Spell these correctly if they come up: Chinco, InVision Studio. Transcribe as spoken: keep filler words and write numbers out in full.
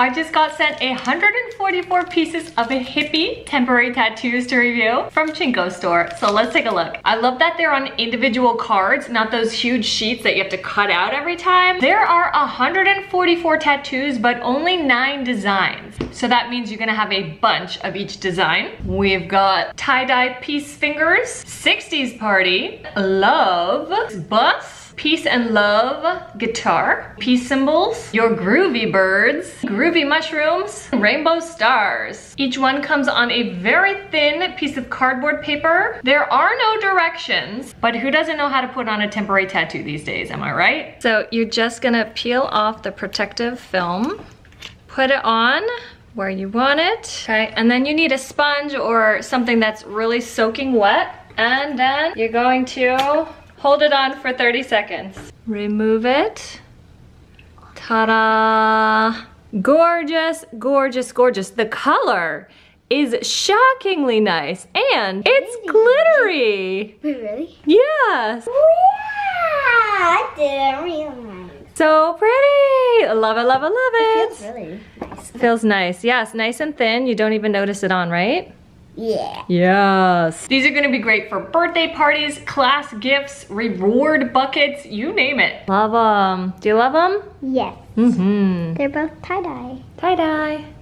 I just got sent one hundred forty-four pieces of a hippie temporary tattoos to review from Chinco store. So let's take a look. I love that they're on individual cards, not those huge sheets that you have to cut out every time. There are one hundred forty-four tattoos, but only nine designs. So that means you're gonna have a bunch of each design. We've got tie-dye peace fingers, sixties party, love, bus, peace and love, guitar, peace symbols, your groovy birds, groovy mushrooms, rainbow stars. Each one comes on a very thin piece of cardboard paper. There are no directions, but who doesn't know how to put on a temporary tattoo these days, am I right? So you're just gonna peel off the protective film, put it on where you want it, okay? And then you need a sponge or something that's really soaking wet, and then you're going to hold it on for thirty seconds. Remove it. Ta-da! Gorgeous, gorgeous, gorgeous. The color is shockingly nice and it's glittery. Wait, really? Yes. Wow, I didn't realize. So pretty. Love it, love it, love it. It feels really nice. Feels nice. Yes, nice and thin. You don't even notice it on, right? Yeah. Yes. These are gonna be great for birthday parties, class gifts, reward buckets, you name it. Love them. Do you love them? Yes. Mm-hmm. They're both tie-dye. Tie-dye.